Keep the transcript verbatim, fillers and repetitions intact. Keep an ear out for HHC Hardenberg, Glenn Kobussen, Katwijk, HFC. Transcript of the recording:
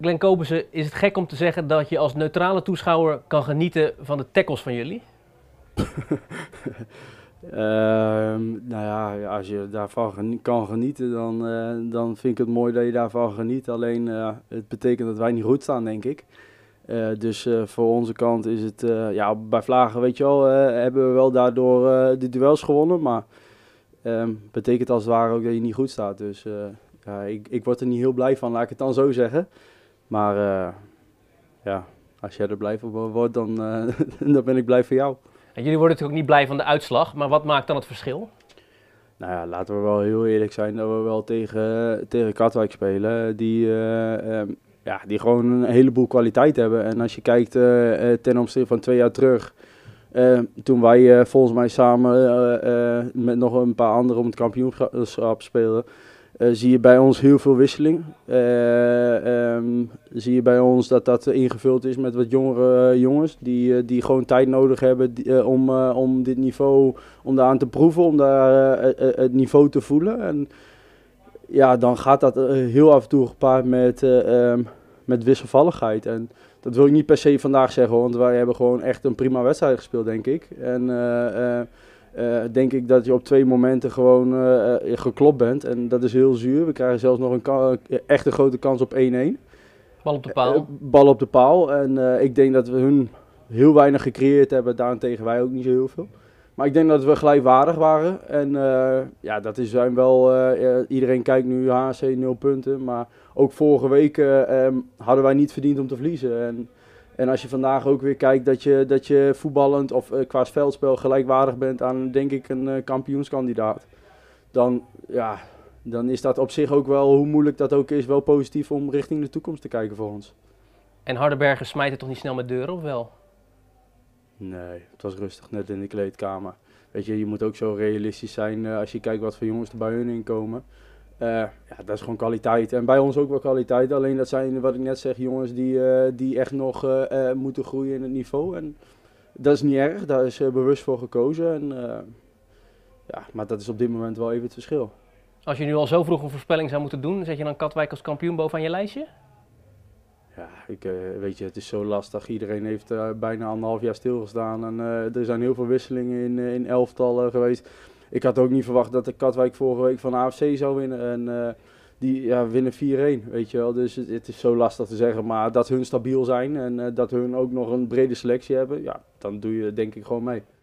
Glenn Kobussen, is het gek om te zeggen dat je als neutrale toeschouwer kan genieten van de tackles van jullie? uh, nou ja, als je daarvan geni- kan genieten, dan, uh, dan vind ik het mooi dat je daarvan geniet. Alleen uh, het betekent dat wij niet goed staan, denk ik. Uh, dus uh, voor onze kant is het, uh, ja, bij Vlagen, weet je wel, uh, hebben we wel daardoor uh, de duels gewonnen. Maar uh, betekent als het ware ook dat je niet goed staat. Dus uh, ja, ik, ik word er niet heel blij van, laat ik het dan zo zeggen. Maar uh, ja, als jij er blij van wordt, dan, uh, dan ben ik blij voor jou. En jullie worden natuurlijk ook niet blij van de uitslag, maar wat maakt dan het verschil? Nou ja, laten we wel heel eerlijk zijn dat we wel tegen, tegen Katwijk spelen, die, uh, um, ja, die gewoon een heleboel kwaliteit hebben. En als je kijkt uh, ten opzichte van twee jaar terug, uh, toen wij uh, volgens mij samen uh, uh, met nog een paar anderen om het kampioenschap speelden, Uh, zie je bij ons heel veel wisseling. Uh, um, zie je bij ons dat dat ingevuld is met wat jongere uh, jongens die, uh, die gewoon tijd nodig hebben die, uh, om, uh, om dit niveau, om daar aan te proeven, om daar uh, uh, het niveau te voelen. En ja, dan gaat dat uh, heel af en toe gepaard met, uh, um, met wisselvalligheid. En dat wil ik niet per se vandaag zeggen, want wij hebben gewoon echt een prima wedstrijd gespeeld, denk ik. En, uh, uh, Uh, denk ik dat je op twee momenten gewoon uh, geklopt bent. En dat is heel zuur. We krijgen zelfs nog een echt een grote kans op één-één. Bal op de paal. Uh, bal op de paal. En uh, ik denk dat we hun heel weinig gecreëerd hebben. Daarentegen wij ook niet zo heel veel. Maar ik denk dat we gelijkwaardig waren. En uh, ja, dat is zijn wel... Uh, iedereen kijkt nu H H C nul punten. Maar ook vorige week uh, um, hadden wij niet verdiend om te verliezen. En, En als je vandaag ook weer kijkt dat je, dat je voetballend of uh, qua veldspel gelijkwaardig bent aan, denk ik, een uh, kampioenskandidaat. Dan, ja, dan is dat op zich ook wel, hoe moeilijk dat ook is, wel positief om richting de toekomst te kijken voor ons. En Hardenberg smijt het toch niet snel met deuren, of wel? Nee, het was rustig net in de kleedkamer. Weet je, je moet ook zo realistisch zijn uh, als je kijkt wat voor jongens er bij hun inkomen. Uh, ja, dat is gewoon kwaliteit. En bij ons ook wel kwaliteit. Alleen dat zijn, wat ik net zeg, jongens die, uh, die echt nog uh, uh, moeten groeien in het niveau. En dat is niet erg. Daar is uh, bewust voor gekozen. En, uh, ja, maar dat is op dit moment wel even het verschil. Als je nu al zo vroeg een voorspelling zou moeten doen, zet je dan Katwijk als kampioen bovenaan je lijstje? Ja, ik, uh, weet je, het is zo lastig. Iedereen heeft uh, bijna anderhalf jaar stilgestaan. En uh, er zijn heel veel wisselingen in, in elftallen geweest. Ik had ook niet verwacht dat de Katwijk vorige week van H F C zou winnen. En uh, die ja, winnen vier-één, weet je wel. Dus het, het is zo lastig te zeggen. Maar dat hun stabiel zijn en uh, dat hun ook nog een brede selectie hebben, ja, dan doe je denk ik gewoon mee.